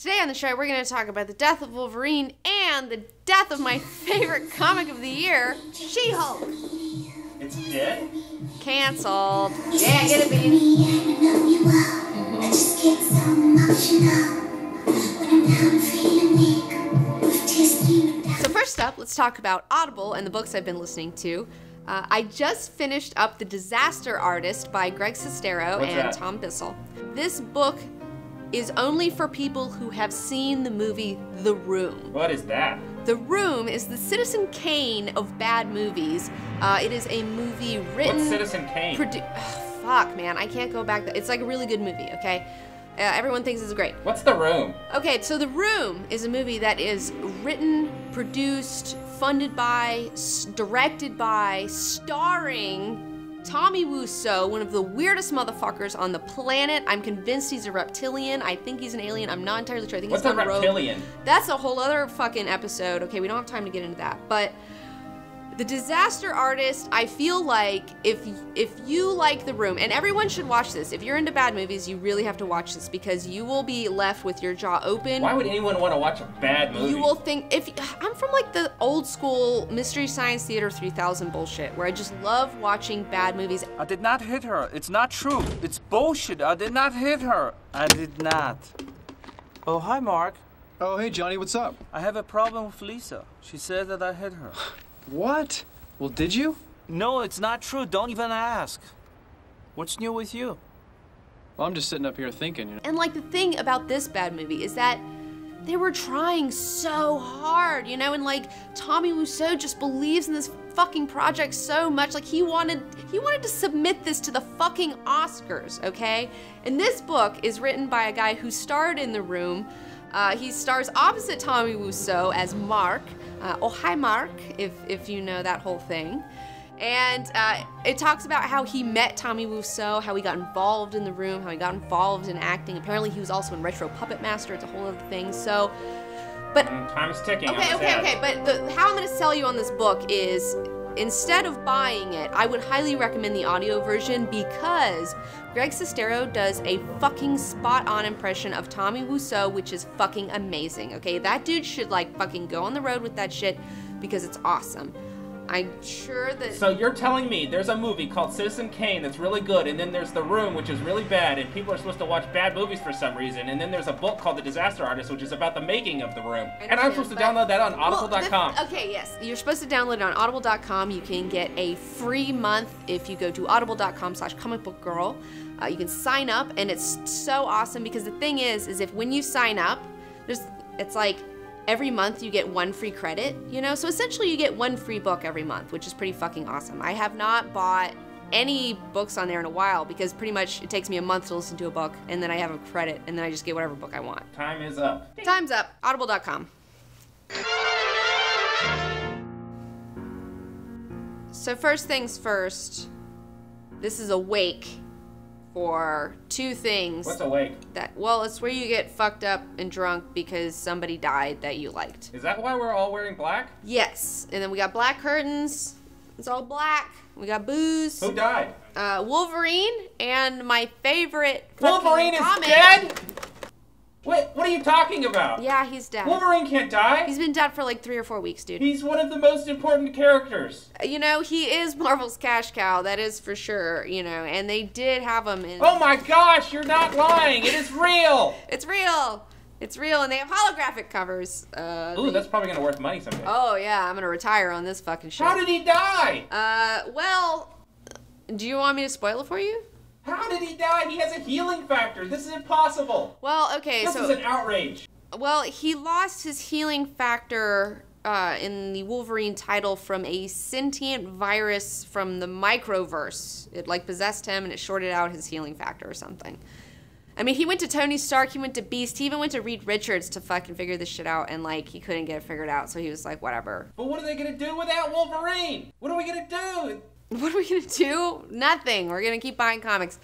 Today on the show, we're going to talk about the death of Wolverine and the death of my favorite comic of the year, She-Hulk. It's dead? Canceled. Yeah, get it, baby. I just get so emotional when I'm feeling weak. So first up, let's talk about Audible and the books I've been listening to. I just finished up The Disaster Artist by Greg Sestero and Tom Bissell. This book is only for people who have seen the movie The Room. What is that? The Room is the Citizen Kane of bad movies. It is a movie written... What's Citizen Kane? Oh, fuck, man. I can't go back. It's like a really good movie, okay? Everyone thinks it's great. What's The Room? Okay, so The Room is a movie that is written, produced, funded by, directed by, starring Tommy Wiseau, one of the weirdest motherfuckers on the planet. I'm convinced he's a reptilian. I think he's an alien. I'm not entirely sure. I think he's a rogue. What's a reptilian? That's a whole other fucking episode. Okay, we don't have time to get into that, but... The Disaster Artist, I feel like, if you like The Room, and everyone should watch this. If you're into bad movies, you really have to watch this because you will be left with your jaw open. Why would anyone want to watch a bad movie? You will think, if I'm from like the old school Mystery Science Theater 3000 bullshit, where I just love watching bad movies. I did not hit her. It's not true. It's bullshit. I did not hit her. I did not. Oh, hi, Mark. Oh, hey, Johnny. What's up? I have a problem with Lisa. She said that I hit her. What? Well, did you? No, it's not true. Don't even ask. What's new with you? Well, I'm just sitting up here thinking, you know. And like the thing about this bad movie is that they were trying so hard, you know, and like Tommy Wiseau just believes in this fucking project so much. Like he wanted to submit this to the fucking Oscars, okay? And this book is written by a guy who starred in The Room. He stars opposite Tommy Wiseau as Mark. Oh, hi, Mark, if you know that whole thing. And it talks about how he met Tommy Wiseau, how he got involved in The Room, how he got involved in acting. Apparently, he was also in Retro Puppet Master. It's a whole other thing. So, but time's ticking. Okay. But how I'm going to sell you on this book is, instead of buying it, I would highly recommend the audio version because Greg Sestero does a fucking spot-on impression of Tommy Wiseau, which is fucking amazing, okay? That dude should, like, fucking go on the road with that shit because it's awesome. I'm sure that... So you're telling me there's a movie called Citizen Kane that's really good, and then there's The Room, which is really bad, and people are supposed to watch bad movies for some reason, and then there's a book called The Disaster Artist, which is about the making of The Room. And I'm supposed to download that on Audible.com. Well, okay, yes. You're supposed to download it on Audible.com. You can get a free month if you go to audible.com/comicbookgirl. You can sign up, and it's so awesome, because the thing is if when you sign up, it's like... Every month you get one free credit, you know? So essentially you get one free book every month, which is pretty fucking awesome. I have not bought any books on there in a while because pretty much it takes me a month to listen to a book and then I have a credit and then I just get whatever book I want. Time is up. Time's up. Audible.com. So first things first, this is a wake for two things. What's a wake? Well, it's where you get fucked up and drunk because somebody died that you liked. Is that why we're all wearing black? Yes. And then we got black curtains. It's all black. We got booze. Who died? Wolverine and my favorite fucking Wolverine is comic. Dead? Wait, what are you talking about? Yeah, he's dead. Wolverine can't die. He's been dead for like 3 or 4 weeks, dude. He's one of the most important characters. You know, he is Marvel's cash cow, that is for sure, you know, and they did have him in... Oh my gosh, you're not lying. It is real. It's real. It's real, and they have holographic covers. Ooh, that's probably going to be worth money someday. Oh, yeah, I'm going to retire on this fucking shit. How did he die? Well, do you want me to spoil it for you? How did he die? He has a healing factor. This is impossible. Well, okay, so... This is an outrage. Well, he lost his healing factor in the Wolverine title from a sentient virus from the microverse. It, like, possessed him and it shorted out his healing factor or something. I mean, he went to Tony Stark, he went to Beast, he even went to Reed Richards to fucking figure this shit out, and, like, he couldn't get it figured out, so he was like, whatever. But what are they gonna do without Wolverine? What are we gonna do? What are we gonna do? Nothing. We're gonna keep buying comics.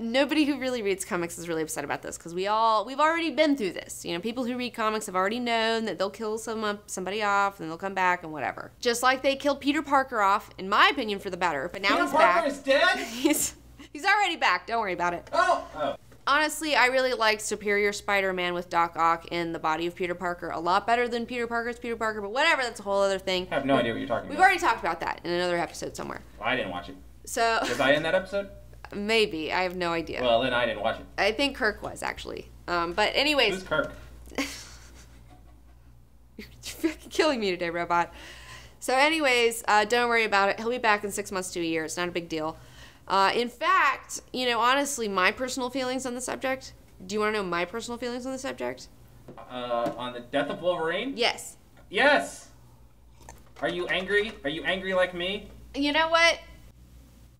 Nobody who really reads comics is really upset about this because we've already been through this. You know, people who read comics have already known that they'll kill somebody off and then they'll come back and whatever. Just like they killed Peter Parker off, in my opinion, for the better. But now he's back. Peter Parker is dead? He's already back. Don't worry about it. Oh. Honestly, I really liked Superior Spider-Man with Doc Ock in the body of Peter Parker a lot better than Peter Parker's Peter Parker, but whatever, that's a whole other thing. I have no idea what you're talking about. We've already talked about that in another episode somewhere. Well, I didn't watch it. So was I in that episode? Maybe. I have no idea. Well, then I didn't watch it. I think Kirk was, actually. But anyways. Who's Kirk? You're fucking killing me today, Robot. So anyways, don't worry about it. He'll be back in 6 months to a year. It's not a big deal. In fact, you know, honestly, my personal feelings on the subject. Do you want to know my personal feelings on the subject? On the death of Wolverine? Yes. Yes! Are you angry? Are you angry like me? You know what?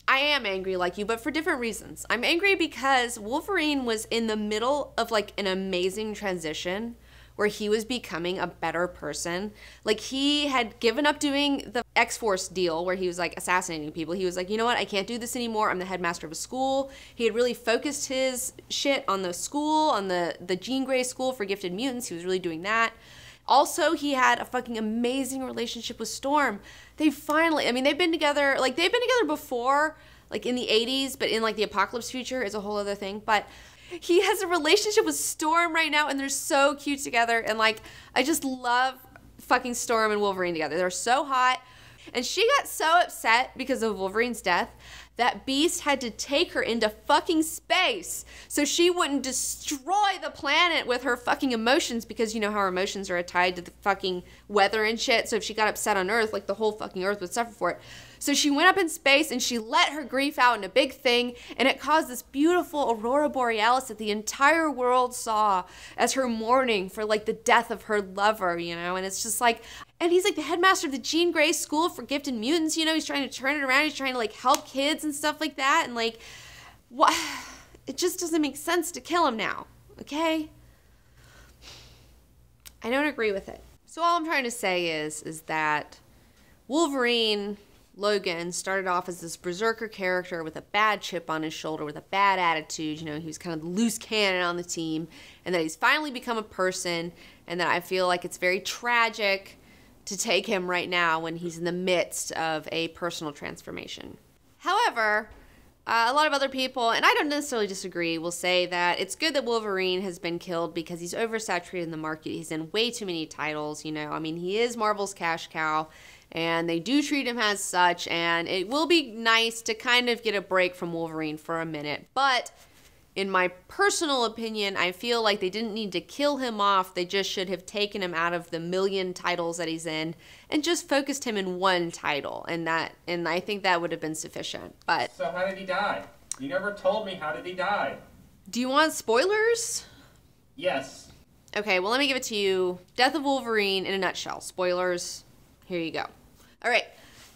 I am angry like you, but for different reasons. I'm angry because Wolverine was in the middle of, like, an amazing transition where he was becoming a better person. Like, he had given up doing the X-Force deal where he was, like, assassinating people. He was like, you know what, I can't do this anymore. I'm the headmaster of a school. He had really focused his shit on the school, on the Jean Grey School for Gifted Mutants. He was really doing that. Also, he had a fucking amazing relationship with Storm. They finally, I mean, they've been together, like, they've been together before, like, in the 80s, but in, like, the apocalypse future is a whole other thing, but he has a relationship with Storm right now, and they're so cute together, and, like, I just love fucking Storm and Wolverine together. They're so hot, and she got so upset because of Wolverine's death that Beast had to take her into fucking space so she wouldn't destroy the planet with her fucking emotions, because you know how her emotions are tied to the fucking weather and shit, so if she got upset on Earth, like, the whole fucking Earth would suffer for it. So she went up in space and she let her grief out in a big thing, and it caused this beautiful aurora borealis that the entire world saw as her mourning for, like, the death of her lover, you know, and it's just like, and he's like the headmaster of the Jean Grey School for Gifted Mutants, you know, he's trying to turn it around, he's trying to, like, help kids and stuff like that, and, like, what? It just doesn't make sense to kill him now, okay? I don't agree with it. So all I'm trying to say is that Wolverine, Logan, started off as this berserker character with a bad chip on his shoulder, with a bad attitude, you know, he was kind of the loose cannon on the team, and that he's finally become a person, and that I feel like it's very tragic to take him right now when he's in the midst of a personal transformation. However, a lot of other people, and I don't necessarily disagree, will say that it's good that Wolverine has been killed because he's oversaturated in the market. He's in way too many titles, you know. I mean, he is Marvel's cash cow, and they do treat him as such, and it will be nice to kind of get a break from Wolverine for a minute. But in my personal opinion, I feel like they didn't need to kill him off. They just should have taken him out of the million titles that he's in and just focused him in one title, and I think that would have been sufficient. But so how did he die? You never told me, how did he die? Do you want spoilers? Yes. Okay, well, let me give it to you. Death of Wolverine in a nutshell. Spoilers. Here you go. All right.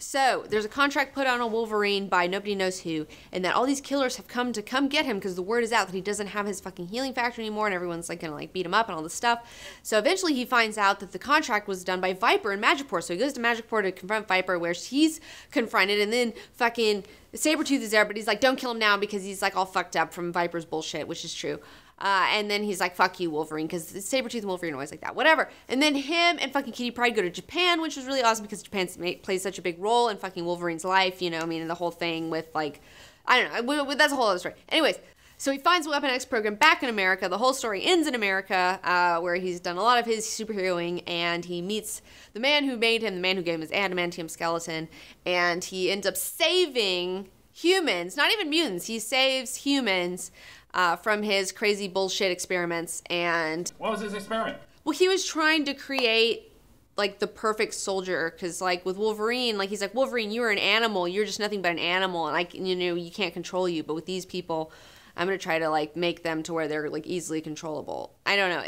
So there's a contract put on Wolverine by nobody knows who, and that all these killers have come get him because the word is out that he doesn't have his fucking healing factor anymore, and everyone's, like, gonna, like, beat him up and all this stuff. So eventually he finds out that the contract was done by Viper and Magic Port. So he goes to Magic Port to confront Viper, where he's confronted, and then fucking Sabretooth is there, but he's like, don't kill him now, because he's, like, all fucked up from Viper's bullshit, which is true. And then he's like, fuck you, Wolverine, because Sabretooth and Wolverine are always like that, whatever. And then him and fucking Kitty Pryde go to Japan, which was really awesome because Japan plays such a big role in fucking Wolverine's life, you know, I mean, the whole thing with, like, I don't know, that's a whole other story. Anyways, so he finds the Weapon X program back in America. The whole story ends in America, where he's done a lot of his superheroing, and he meets the man who made him, the man who gave him his adamantium skeleton, and he ends up saving humans, not even mutants, he saves humans from his crazy bullshit experiments. And what was his experiment? Well, he was trying to create, like, the perfect soldier, because, like, with Wolverine, like, he's like, Wolverine, you're an animal, you're just nothing but an animal, and you know, you can't control you, but with these people, I'm gonna try to, like, make them to where they're, like, easily controllable. I don't know,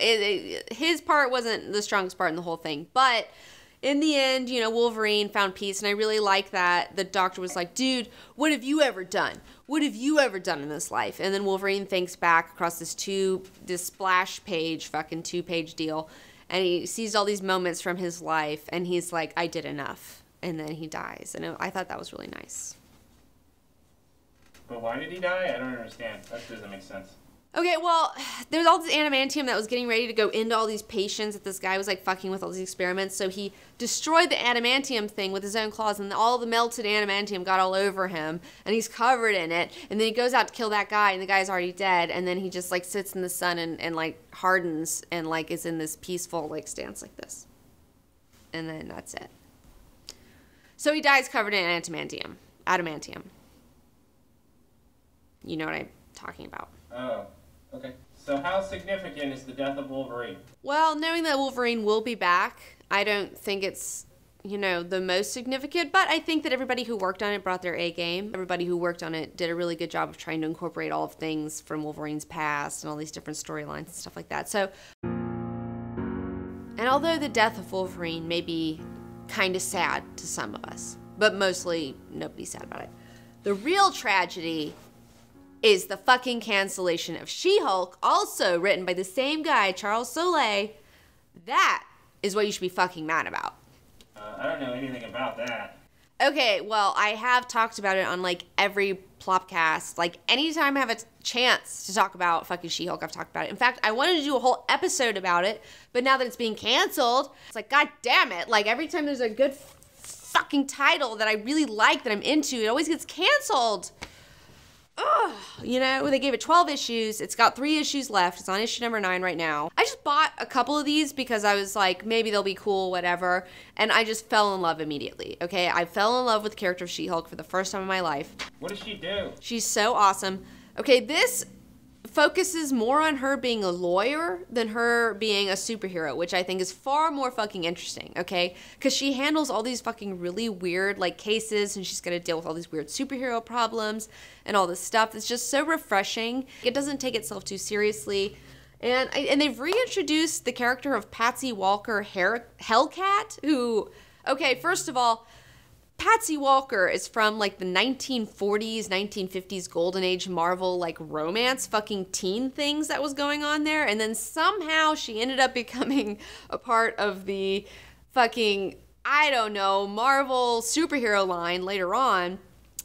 his part wasn't the strongest part in the whole thing, but in the end, you know, Wolverine found peace, and I really like that the doctor was like, dude, what have you ever done? What have you ever done in this life? And then Wolverine thinks back across this splash page, fucking 2-page deal, and he sees all these moments from his life, and he's like, I did enough. And then he dies, and I thought that was really nice. But why did he die? I don't understand. That doesn't make sense. Okay, well, there's all this animantium that was getting ready to go into all these patients that this guy was, like, fucking with all these experiments, so he destroyed the animantium thing with his own claws, and all the melted animantium got all over him, and he's covered in it, and then he goes out to kill that guy, and the guy's already dead, and then he just, like, sits in the sun and like, hardens and, like, is in this peaceful, like, stance like this. And then that's it. So he dies covered in adamantium. Adamantium. You know what I'm talking about. Oh. Okay, so how significant is the death of Wolverine? Well, knowing that Wolverine will be back, I don't think it's, you know, the most significant, but I think that everybody who worked on it brought their A game. Everybody who worked on it did a really good job of trying to incorporate all of things from Wolverine's past and all these different storylines and stuff like that. So, and although the death of Wolverine may be kind of sad to some of us, but mostly nobody's sad about it, the real tragedy is the fucking cancellation of She-Hulk, also written by the same guy, Charles Soule. That is what you should be fucking mad about. I don't know anything about that. Okay, well, I have talked about it on, like, every Plopcast. Like, anytime I have a chance to talk about fucking She-Hulk, I've talked about it. In fact, I wanted to do a whole episode about it, but now that it's being canceled, it's like, god damn it. Like, every time there's a good fucking title that I really like, that I'm into, it always gets canceled. Ugh, you know, they gave it 12 issues. It's got 3 issues left. It's on issue number 9 right now. I just bought a couple of these because I was like, maybe they'll be cool, whatever. And I just fell in love immediately, okay? I fell in love with the character of She-Hulk for the first time in my life. What does she do? She's so awesome. Okay, this focuses more on her being a lawyer than her being a superhero, which I think is far more fucking interesting, okay? Because she handles all these fucking really weird, like, cases, and she's gonna deal with all these weird superhero problems and all this stuff. It's just so refreshing. It doesn't take itself too seriously. And they've reintroduced the character of Patsy Walker, Hellcat, who, okay, first of all, Patsy Walker is from, like, the 1940s, 1950s golden age Marvel, like, romance fucking teen things that was going on there, and then somehow she ended up becoming a part of the fucking, I don't know, Marvel superhero line later on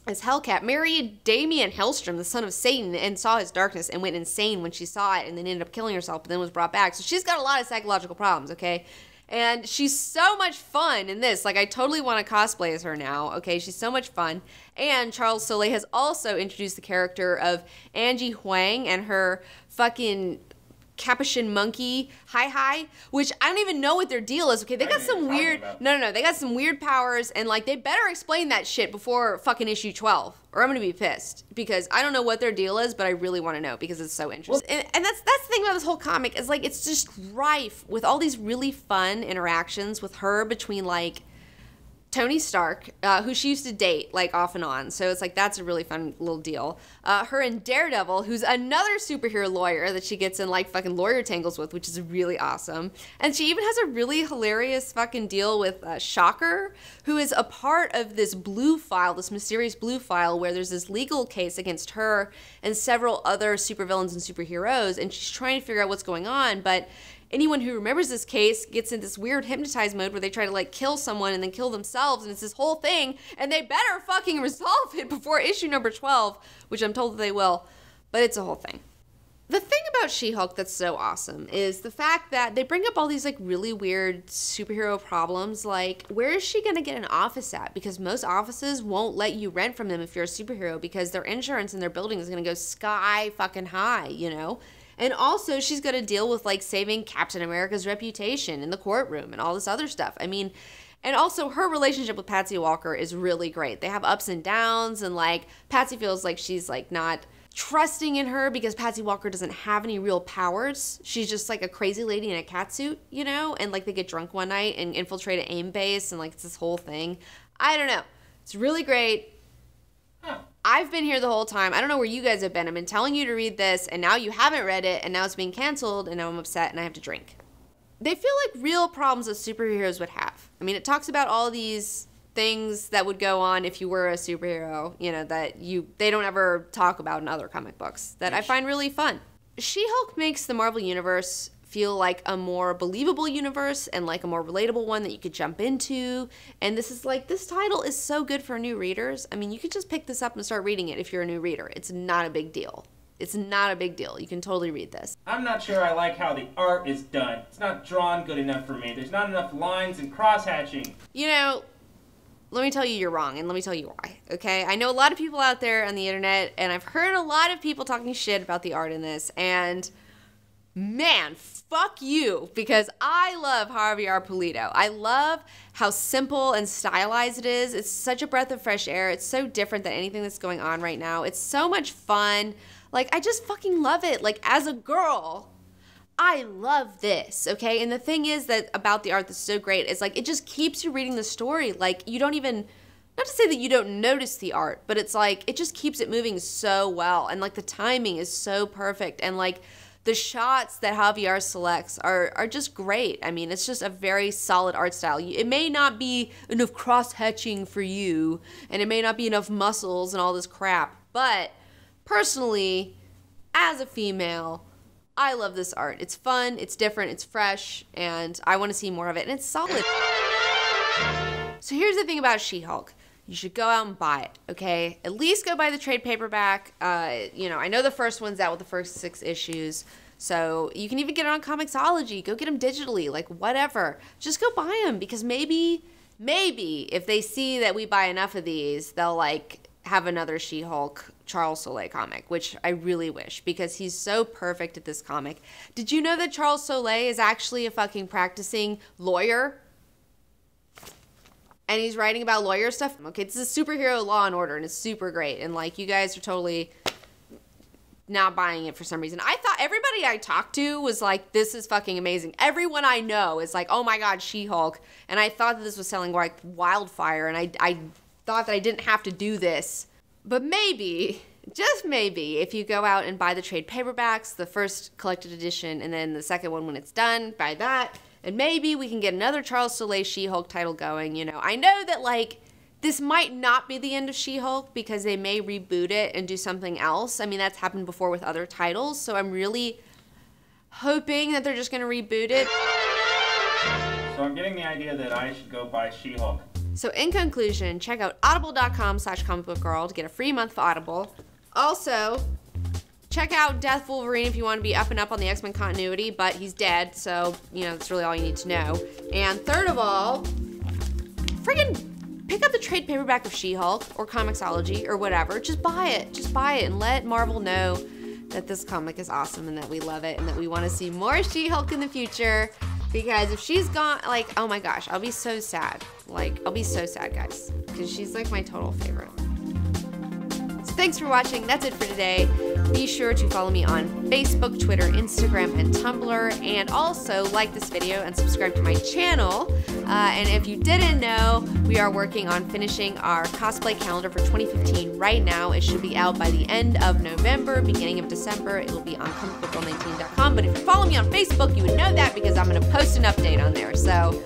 as Hellcat, married Damian Hellstrom, the son of Satan, and saw his darkness and went insane when she saw it, and then ended up killing herself, but then was brought back. So she's got a lot of psychological problems, okay? And she's so much fun in this. Like, I totally want to cosplay as her now, okay? She's so much fun. And Charles Soule has also introduced the character of Angie Huang and her fucking capuchin monkey, Hi-Hi, which I don't even know what their deal is, okay? They got some weird, they got some weird powers, and, like, they better explain that shit before fucking issue 12, or I'm gonna be pissed, because I don't know what their deal is, but I really wanna know, because it's so interesting. And that's the thing about this whole comic, is, like, it's just rife with all these really fun interactions with her between, like, Tony Stark, who she used to date, like, off and on, so it's like, that's a really fun little deal. Her and Daredevil, who's another superhero lawyer that she gets in, like, fucking lawyer tangles with, which is really awesome. And she even has a really hilarious fucking deal with Shocker, who is a part of this blue file, this mysterious blue file, where there's this legal case against her and several other supervillains and superheroes, and she's trying to figure out what's going on, but anyone who remembers this case gets in this weird hypnotized mode where they try to, like, kill someone and then kill themselves, and it's this whole thing, and they better fucking resolve it before issue number 12, which I'm told that they will, but it's a whole thing. The thing about She-Hulk that's so awesome is the fact that they bring up all these, like, really weird superhero problems, like, where is she gonna get an office at? Because most offices won't let you rent from them if you're a superhero, because their insurance in their building is gonna go sky fucking high, you know? And also, she's going to deal with, like, saving Captain America's reputation in the courtroom and all this other stuff. I mean, and also her relationship with Patsy Walker is really great. They have ups and downs, and, like, Patsy feels like she's, like, not trusting in her because Patsy Walker doesn't have any real powers. She's just, like, a crazy lady in a cat suit, you know? And, like, they get drunk one night and infiltrate an AIM base, and, like, it's this whole thing. I don't know. It's really great. Huh. I've been here the whole time. I don't know where you guys have been. I've been telling you to read this, and now you haven't read it, and now it's being canceled, and now I'm upset, and I have to drink. They feel like real problems that superheroes would have. I mean, it talks about all these things that would go on if you were a superhero, you know, that they don't ever talk about in other comic books, that I find really fun. She-Hulk makes the Marvel Universe feel like a more believable universe and, like, a more relatable one that you could jump into. And this is, like, this title is so good for new readers. I mean, you could just pick this up and start reading it if you're a new reader. It's not a big deal. It's not a big deal. You can totally read this. I'm not sure I like how the art is done. It's not drawn good enough for me. There's not enough lines and cross-hatching. You know, let me tell you you're wrong, and let me tell you why, okay? I know a lot of people out there on the internet, and I've heard a lot of people talking shit about the art in this, and man, fuck you, because I love Javier Pulido. I love how simple and stylized it is. It's such a breath of fresh air. It's so different than anything that's going on right now. It's so much fun. Like, I just fucking love it. Like, as a girl, I love this, okay? And the thing is that about the art that's so great is, like, it just keeps you reading the story. Like, you don't even, not to say that you don't notice the art, but it's like, it just keeps it moving so well. And, like, the timing is so perfect. And, like, the shots that Javier selects are just great. I mean, it's just a very solid art style. It may not be enough cross-hatching for you, and it may not be enough muscles and all this crap, but personally, as a female, I love this art. It's fun, it's different, it's fresh, and I want to see more of it, and it's solid. So here's the thing about She-Hulk. You should go out and buy it, okay? At least go buy the trade paperback. You know, I know the first one's out with the first 6 issues, so you can even get it on Comixology. Go get them digitally, like whatever. Just go buy them, because maybe if they see that we buy enough of these, they'll like have another She-Hulk Charles Soule comic, which I really wish, because he's so perfect at this comic. Did you know that Charles Soule is actually a fucking practicing lawyer? And he's writing about lawyer stuff? Okay, this is superhero Law and Order, and it's super great. And like, you guys are totally not buying it for some reason. I thought everybody I talked to was like, this is fucking amazing. Everyone I know is like, oh my God, She-Hulk. And I thought that this was selling like wildfire, and I thought that I didn't have to do this. But maybe, just maybe, if you go out and buy the trade paperbacks, the first collected edition, and then the second one when it's done, buy that. And maybe we can get another Charles Soule She-Hulk title going, you know. I know that, like, this might not be the end of She-Hulk, because they may reboot it and do something else. I mean, that's happened before with other titles, so I'm really hoping that they're just going to reboot it. So I'm getting the idea that I should go buy She-Hulk. So in conclusion, check out audible.com/comicbookgirl to get a free month of Audible. Also, check out Death Wolverine if you want to be up and up on the X-Men continuity, but he's dead, so, you know, that's really all you need to know. And third of all, friggin' pick up the trade paperback of She-Hulk or Comixology or whatever. Just buy it. Just buy it and let Marvel know that this comic is awesome and that we love it and that we want to see more She-Hulk in the future. Because if she's gone, like, oh my gosh, I'll be so sad. Like, I'll be so sad, guys. Because she's like my total favorite. So thanks for watching. That's it for today. Be sure to follow me on Facebook, Twitter, Instagram, and Tumblr. And also like this video and subscribe to my channel. And if you didn't know, we are working on finishing our cosplay calendar for 2015 right now. It should be out by the end of November, beginning of December. It will be on comicbookgirl19.com. But if you follow me on Facebook, you would know that because I'm going to post an update on there. So